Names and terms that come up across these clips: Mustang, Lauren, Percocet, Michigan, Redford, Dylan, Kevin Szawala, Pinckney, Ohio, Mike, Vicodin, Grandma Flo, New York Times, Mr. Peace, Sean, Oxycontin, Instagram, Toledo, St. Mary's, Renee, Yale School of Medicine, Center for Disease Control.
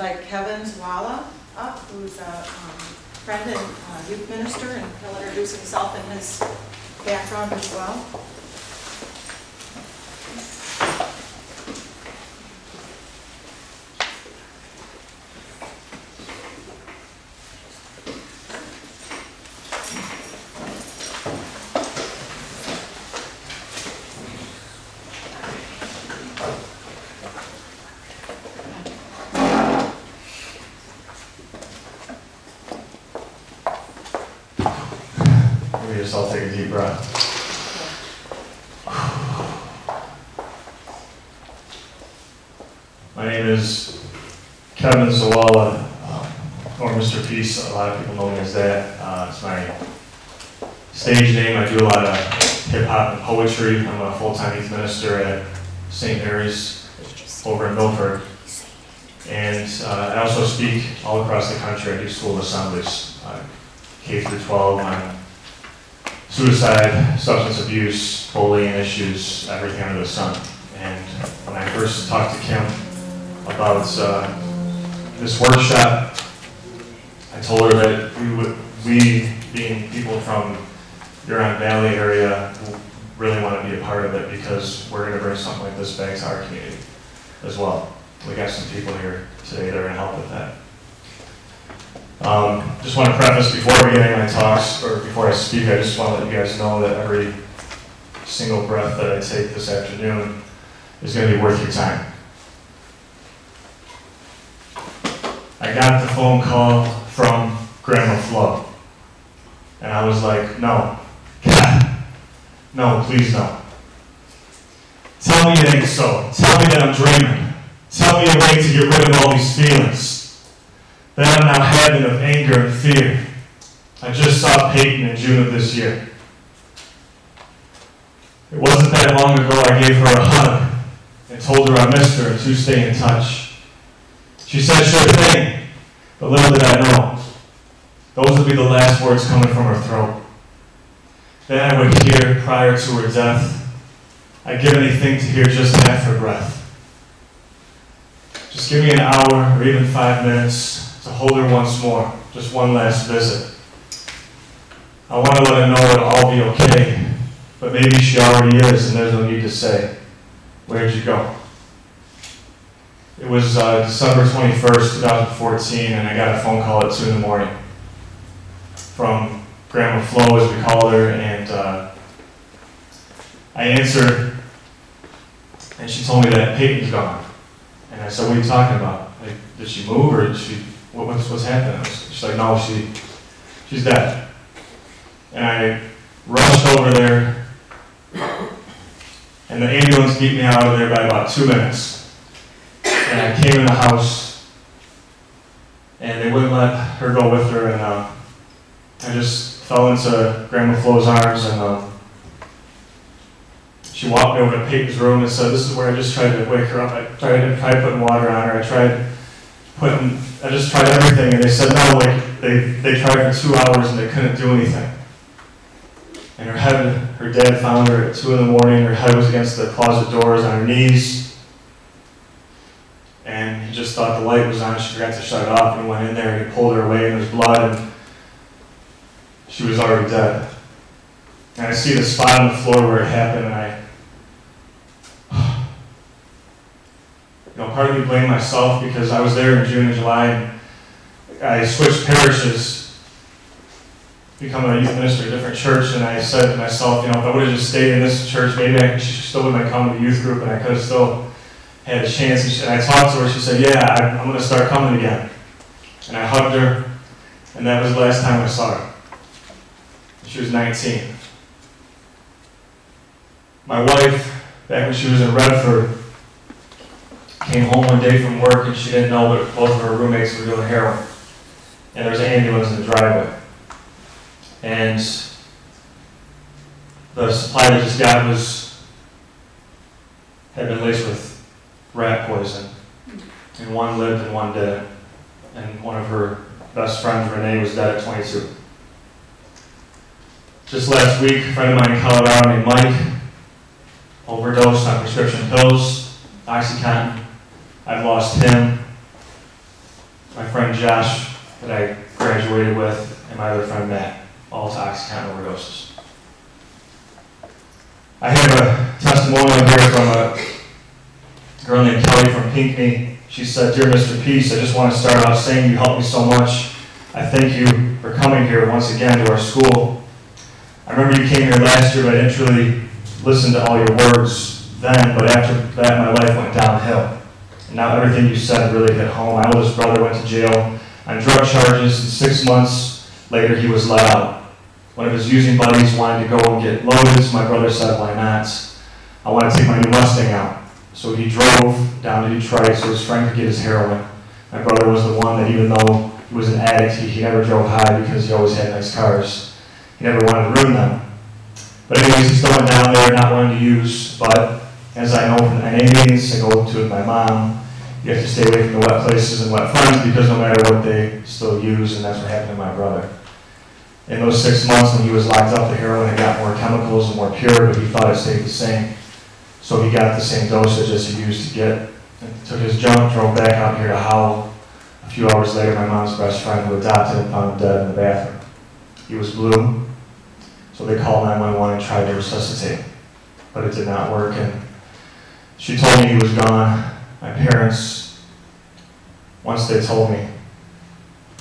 invite Kevin Szawala up, who's a friend and youth minister, and he'll introduce himself and his background as well. I'll take a deep breath. My name is Kevin Szawala, or Mr. Peace. A lot of people know me as that. It's my stage name. I do a lot of hip-hop and poetry. I'm a full-time youth minister at St. Mary's over in Milford. And I also speak all across the country. I do school assemblies, K through 12. I'm suicide, substance abuse, bullying issues, everything under the sun. And when I first talked to Kim about this workshop, I told her that we being people from Huron Valley area, really want to be a part of it because we're going to bring something like this back to our community as well. We got some people here today that are going to help with that. Just want to preface before beginning my talks, or before I speak, I just want to let you guys know that every single breath that I take this afternoon is going to be worth your time. I got the phone call from Grandma Flo, and I was like, no, God, no, please no. Tell me it ain't so. Tell me that I'm dreaming. Tell me a way to get rid of all these feelings that I'm not having of anger and fear. I just saw Peyton in June of this year. It wasn't that long ago I gave her a hug and told her I missed her and to stay in touch. She said, sure thing, but little did I know, those would be the last words coming from her throat. Then I would hear, prior to her death, I'd give anything to hear just half her breath. Just give me an hour or even 5 minutes to hold her once more, just one last visit. I want to let her know it'll all be okay, but maybe she already is and there's no need to say, where'd you go? It was December 21st, 2014, and I got a phone call at 2 in the morning from Grandma Flo, as we call her, and I answered, and she told me that Peyton's gone. And I said, what are you talking about? Like, did she move or did she... What's happening? She's like, no, she's dead. And I rushed over there, and the ambulance beat me out of there by about 2 minutes. And I came in the house, and they wouldn't let her go with her, and I just fell into Grandma Flo's arms, and she walked me over to Peyton's room and said, this is where I just tried to wake her up. I tried putting water on her. I just tried everything, and they said no, like they tried for 2 hours and they couldn't do anything. And her dad found her at 2 in the morning, her head was against the closet doors on her knees. And he just thought the light was on, she forgot to shut it off, and he went in there and he pulled her away and there's blood and she was already dead. And I see the spot on the floor where it happened, and part of me blame myself because I was there in June and July, and I switched parishes, becoming a youth minister at a different church, and I said to myself, if I would have just stayed in this church, maybe I still would have come to the youth group and I could have still had a chance. And I talked to her, she said, yeah, I'm going to start coming again. And I hugged her, and that was the last time I saw her. She was 19. My wife, back when she was in Redford, came home one day from work and she didn't know that both of her roommates were doing heroin. And there was an ambulance in the driveway. And the supply they just got had been laced with rat poison. And one lived and one didn't. And one of her best friends, Renee, was dead at 22. Just last week, a friend of mine in Colorado named Mike overdosed on prescription pills, Oxycontin. I've lost him. my friend Josh that I graduated with, and my other friend Matt, all Oxycontin overdoses. I have a testimonial here from a girl named Kelly from Pinckney. She said, "Dear Mr. Peace, I just want to start out saying you helped me so much. I thank you for coming here once again to our school. I remember you came here last year, but I didn't really listen to all your words then, but after that my life went downhill. And now everything you said really hit home. My oldest brother went to jail on drug charges, and 6 months later he was let out. One of his using buddies wanted to go and get loaded, so my brother said, why not? I want to take my new Mustang out. So he drove down to Detroit so his friend could get his heroin. My brother was the one that, even though he was an addict, he never drove high because he always had nice cars. He never wanted to ruin them. But anyways, he still went down there not wanting to use, but as I know from the NA meetings, I go to with my mom, you have to stay away from the wet places and wet friends because no matter what, they still use, and that's what happened to my brother. In those 6 months when he was locked up, the heroin had got more chemicals and more pure, but he thought it stayed the same. So he got the same dosage as he used to get. And took his junk, drove back out here to Howell. A few hours later, my mom's best friend who adopted him found him dead in the bathroom. He was blue, so they called 911 and tried to resuscitate him, but it did not work. And she told me he was gone. My parents, once they told me,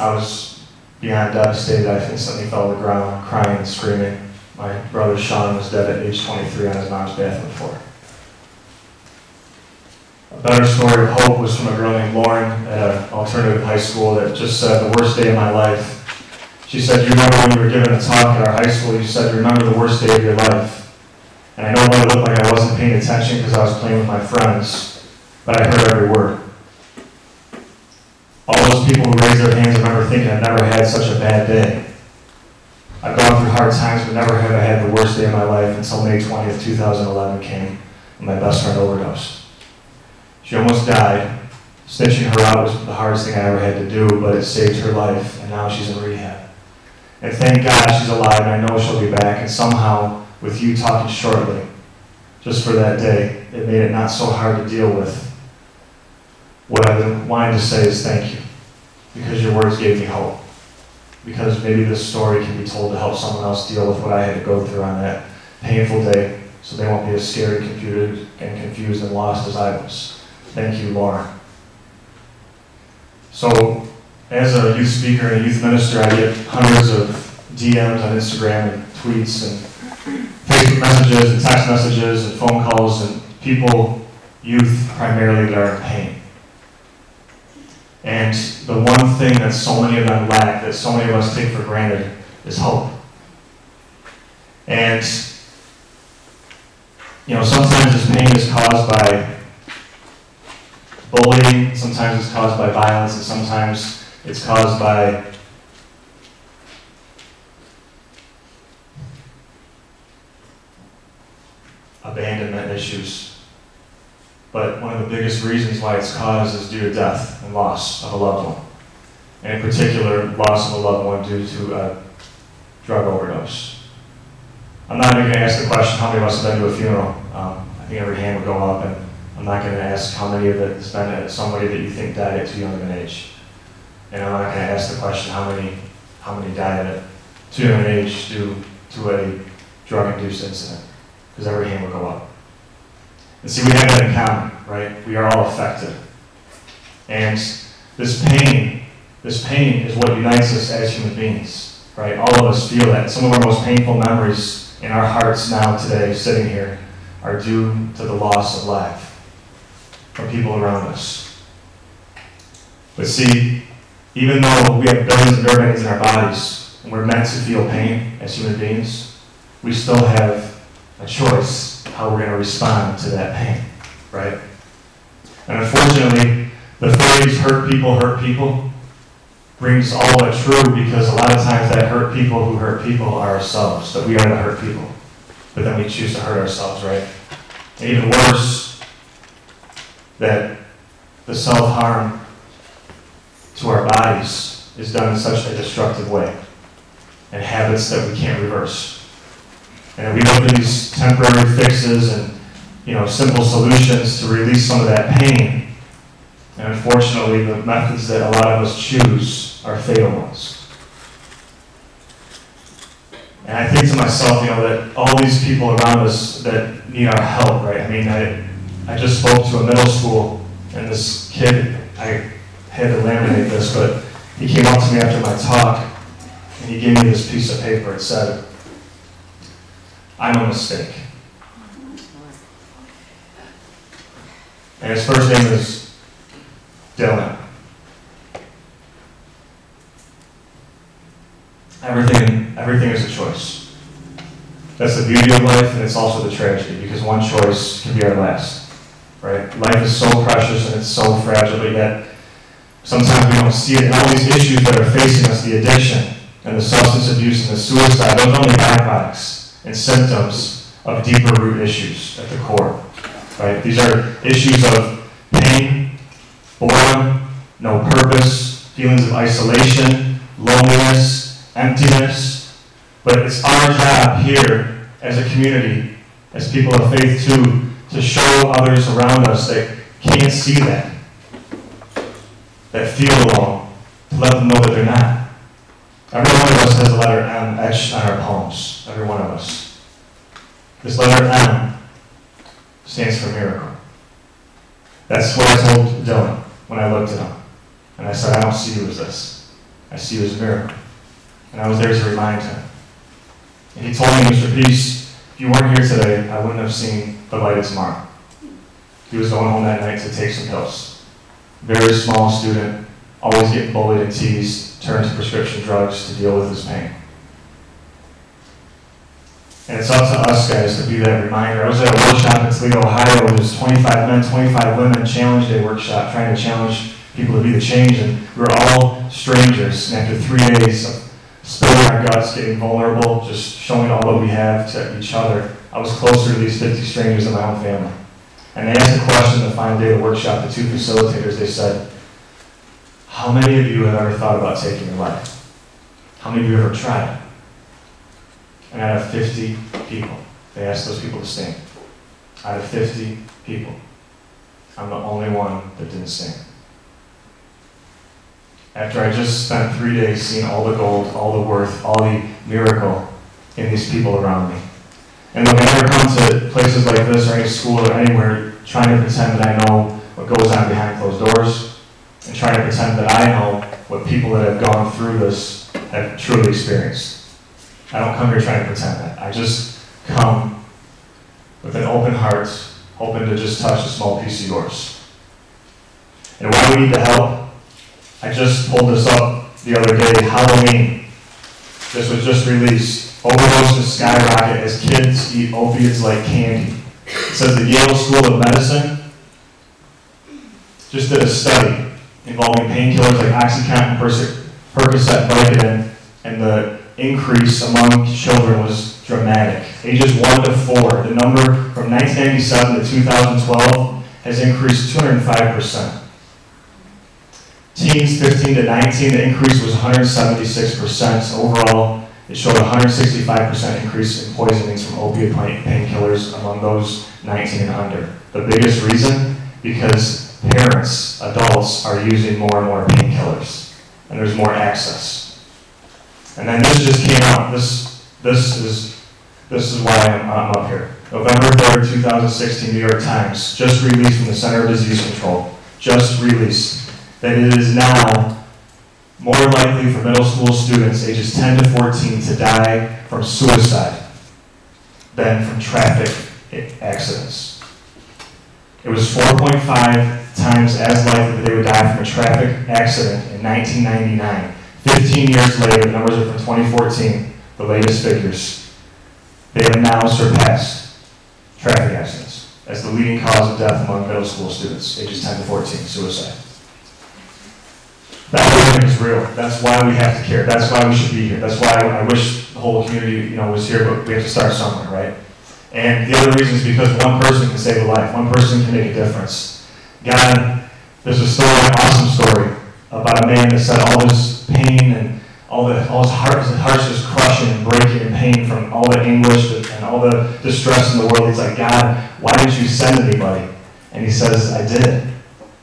I was beyond devastated. I instantly fell to the ground, crying and screaming. My brother Sean was dead at age 23 on his mom's bathroom floor. A better story of hope was from a girl named Lauren at an alternative high school that just said, the worst day of my life. She said, you remember when you were giving a talk at our high school, you said, you remember the worst day of your life. And I know what it looked like, I wasn't paying attention because I was playing with my friends, but I heard every word. All those people who raised their hands remember thinking, I've never had such a bad day. I've gone through hard times, but never have I had the worst day of my life until May 20th, 2011 came, and my best friend overdosed. She almost died. Snitching her out was the hardest thing I ever had to do, but it saved her life, and now she's in rehab. And thank God she's alive, and I know she'll be back, and somehow, with you talking shortly, just for that day, it made it not so hard to deal with. What I wanted to say is thank you, because your words gave me hope, because maybe this story can be told to help someone else deal with what I had to go through on that painful day, so they won't be as scared, confused, and lost as I was. Thank you, Lauren." So, as a youth speaker and a youth minister, I get hundreds of DMs on Instagram and tweets and Facebook messages and text messages and phone calls and people, youth primarily, that are in pain. And the one thing that so many of them lack, that so many of us take for granted, is hope. And, you know, sometimes this pain is caused by bullying, sometimes it's caused by violence, and sometimes it's caused by abandonment issues. But one of the biggest reasons why it's caused is due to death and loss of a loved one. And in particular, loss of a loved one due to a drug overdose. I'm not even going to ask the question how many of us have been to a funeral. I think every hand would go up, and I'm not going to ask how many of it has been at somebody that you think died at too young of an age. And I'm not going to ask the question how many died at too young of an age due to a drug-induced incident, because every hand will go up. And see, we have that in common, right? We are all affected. And this pain is what unites us as human beings, right? All of us feel that. Some of our most painful memories in our hearts now today, sitting here, are due to the loss of life from people around us. But see, even though we have billions of nerve endings in our bodies, and we're meant to feel pain as human beings, we still have a choice how we're going to respond to that pain, right? And unfortunately, the phrase hurt people brings all that true, because a lot of times that hurt people who hurt people are ourselves, that we are the hurt people, but then we choose to hurt ourselves, right? And even worse, that the self-harm to our bodies is done in such a destructive way, and habits that we can't reverse. And we look at these temporary fixes and, you know, simple solutions to release some of that pain, And unfortunately, the methods that a lot of us choose are fatal ones. And I think to myself, you know, that all these people around us that need our help, right? I mean, I just spoke to a middle school, and this kid, I had to laminate this, but he came up to me after my talk, and he gave me this piece of paper. It said, "I'm a mistake." And his first name is Dylan. Everything is a choice. That's the beauty of life, and it's also the tragedy, because one choice can be our last, right? Life is so precious and it's so fragile that sometimes we don't see it. And all these issues that are facing us, the addiction and the substance abuse and the suicide, those are only byproducts and symptoms of deeper root issues at the core, right? These are issues of pain, boredom, no purpose, feelings of isolation, loneliness, emptiness. But it's our job here as a community, as people of faith too, to show others around us that can't see that, that feel alone, to let them know that they're not. Every one of us has a letter M etched on our palms, every one of us. This letter M stands for miracle. That's what I told Dylan when I looked at him. And I said, I don't see you as this. I see you as a miracle. And I was there to remind him. And he told me, Mr. Peace, if you weren't here today, I wouldn't have seen the light of tomorrow. He was going home that night to take some pills. Very small student, always getting bullied and teased, turned to prescription drugs to deal with his pain. And it's up to us, guys, to be that reminder. I was at a workshop in Toledo, Ohio. It was 25 men, 25 women, Challenge Day workshop, trying to challenge people to be the change. And we were all strangers. And after 3 days, spilling our guts, getting vulnerable, just showing all that we have to each other. I was closer to these 50 strangers than my own family. And they asked a question the final day of the workshop, the two facilitators, they said, how many of you have ever thought about taking your life? How many of you have ever tried it? And out of 50 people, they asked those people to stand. Out of 50 people, I'm the only one that didn't stand. After I just spent 3 days seeing all the gold, all the worth, all the miracle in these people around me. And when I ever come to places like this or any school or anywhere, trying to pretend that I know what goes on behind closed doors, and trying to pretend that I know what people that have gone through this have truly experienced. I don't come here trying to pretend that. I just come with an open heart, hoping to just touch a small piece of yours. And why we need the help, I just pulled this up the other day, Halloween. This was just released. Overdoses skyrocket as kids eat opiates like candy. It says the Yale School of Medicine just did a study involving painkillers like Oxycontin, Percocet, Vicodin, and the increase among children was dramatic. Ages 1 to 4, the number from 1997 to 2012 has increased 205%. Teens 15 to 19, the increase was 176%. Overall, it showed a 165% increase in poisonings from opiate painkillers among those 19 and under. The biggest reason? Because parents, adults, are using more and more painkillers, and there's more access. And then this just came out. This is why I'm up here. November 3rd, 2016, New York Times, just released from the Center for Disease Control. Just released. That it is now more likely for middle school students ages 10 to 14 to die from suicide than from traffic accidents. It was 4.5 times as likely that they would die from a traffic accident in 1999. 15 years later, the numbers are from 2014, the latest figures. They have now surpassed traffic accidents as the leading cause of death among middle school students ages 10 to 14, suicide. That epidemic is real. That's why we have to care. That's why we should be here. That's why I wish the whole community, you know, was here, but we have to start somewhere, right? And the other reason is because one person can save a life. One person can make a difference. God, there's a story, an awesome story, about a man that said all this pain and all his heart is crushing and breaking in pain from all the anguish and all the distress in the world. He's like, God, why didn't you send anybody? And he says, I did.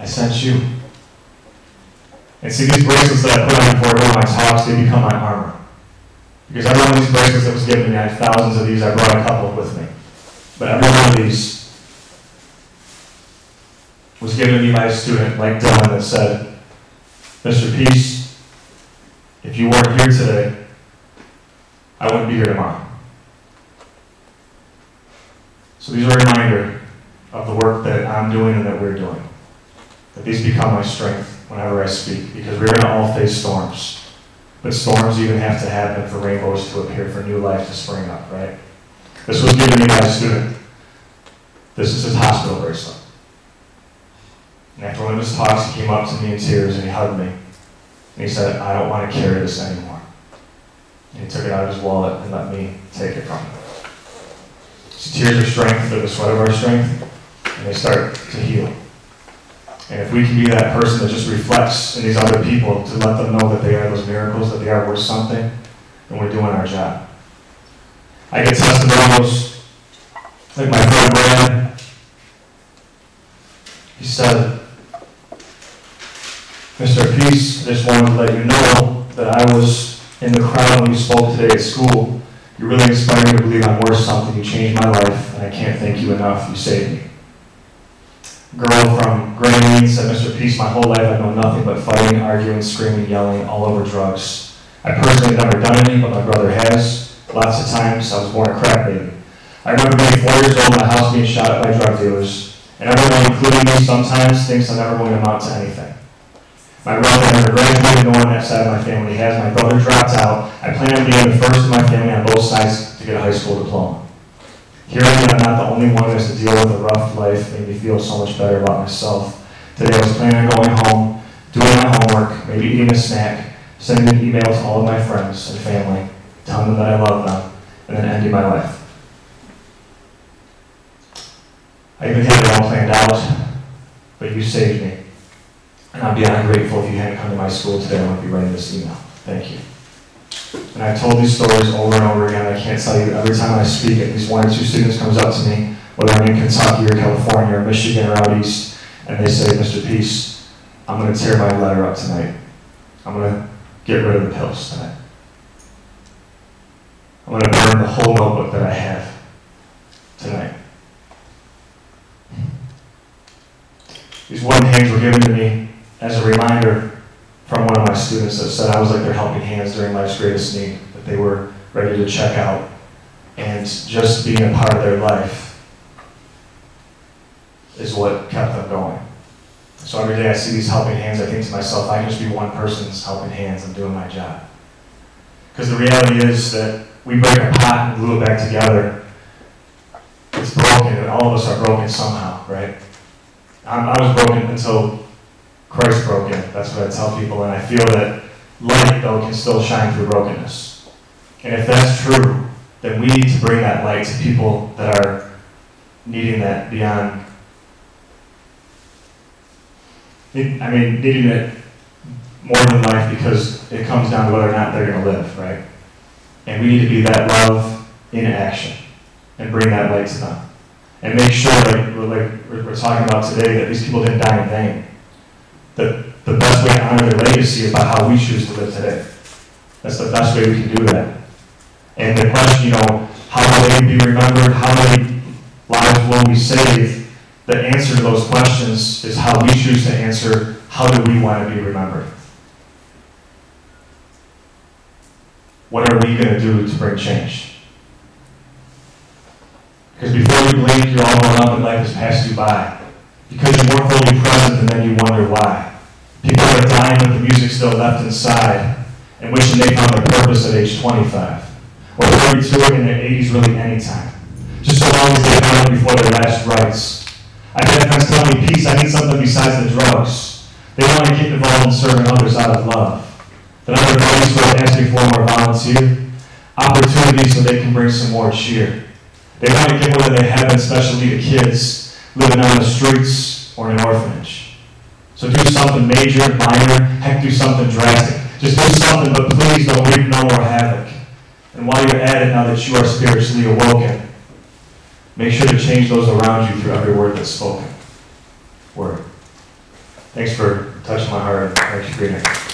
I sent you. And see, these bracelets that I put on before I wore my tops, they become my armor. Because every one of these bracelets that was given to me, I had thousands of these, I brought a couple with me. But every one of these was given to me by a student like Dylan that said, Mr. Peace, if you weren't here today, I wouldn't be here tomorrow. So these are a reminder of the work that I'm doing and that we're doing. That these become my strength whenever I speak, because we're going to all face storms. But storms even have to happen for rainbows to appear, for new life to spring up, right? This was given to me by a student. This is his hospital bracelet. And after one of his talks, he came up to me in tears and he hugged me. And he said, I don't want to carry this anymore. And he took it out of his wallet and let me take it from him. So tears are strength, they're the sweat of our strength, and they start to heal. And if we can be that person that just reflects in these other people to let them know that they are those miracles, that they are worth something, then we're doing our job. I get testimonials like my friend Brad. He said, Mr. Peace, I just wanted to let you know that I was in the crowd when you spoke today at school. You really inspired me to believe I'm worth something. You changed my life, and I can't thank you enough. You saved me. Girl from Granite said, Mr. Peace, my whole life I've known nothing but fighting, arguing, screaming, yelling, all over drugs. I personally have never done any, but my brother has. Lots of times. I was born a crack baby. I remember being 4 years old in my house being shot at by drug dealers. And everyone, including me, sometimes thinks I'm never going to amount to anything. My brother never graduated, no one that side of my family has. My brother dropped out. I plan on being the first in my family on both sides to get a high school diploma. Hearing that I'm not the only one who has to deal with a rough life made me feel so much better about myself. Today I was planning on going home, doing my homework, maybe eating a snack, sending an email to all of my friends and family, telling them that I love them, and then ending my life. I even had it all planned out, but you saved me. And I'm beyond grateful if you hadn't come to my school today. I wouldn't be writing this email. Thank you. And I've told these stories over and over again. I can't tell you, every time I speak, at least one or two students comes up to me, whether I'm in Kentucky or California or Michigan or out east, and they say, Mr. Peace, I'm going to tear my letter up tonight. I'm going to get rid of the pills tonight. I'm going to burn the whole notebook that I have tonight. These wooden hands were given to me as a reminder from one of my students that said I was like their helping hands during life's greatest need, that they were ready to check out, and just being a part of their life is what kept them going. So every day I see these helping hands, I think to myself, I can just be one person's helping hands, I'm doing my job. Because the reality is that we break a pot and glue it back together. It's broken, and all of us are broken somehow, right? I was broken until Christ broke in. That's what I tell people, and I feel that light, though, can still shine through brokenness. And if that's true, then we need to bring that light to people that are needing that beyond, I mean, needing it more than life, because it comes down to whether or not they're going to live, right? And we need to be that love in action and bring that light to them. And make sure, like we're talking about today, that these people didn't die in vain. The best way to honor their legacy is by how we choose to live today. That's the best way we can do that. And the question, you know, how will they be remembered? How many lives will we save? The answer to those questions is how we choose to answer, how do we want to be remembered? What are we going to do to bring change? Because before you blink, you're all grown up and life has passed you by. Because you're more fully present and then you wonder why. People are dying with the music still left inside and wishing they found their purpose at age 25. Or 32 in their 80s, really any time. Just so long as they found it before their last rites. I've had friends tell me, Peace, I need something besides the drugs. They want to get involved in serving others out of love. Then other buddies who have asked me for more volunteer opportunities so they can bring some more cheer. They want to give what they have, especially to kids living on the streets or in an orphanage. So do something major, minor, heck, do something drastic. Just do something, but please don't reap no more havoc. And while you're at it, now that you are spiritually awoken, make sure to change those around you through every word that's spoken. Word. Thanks for touched my heart. Thanks for being here.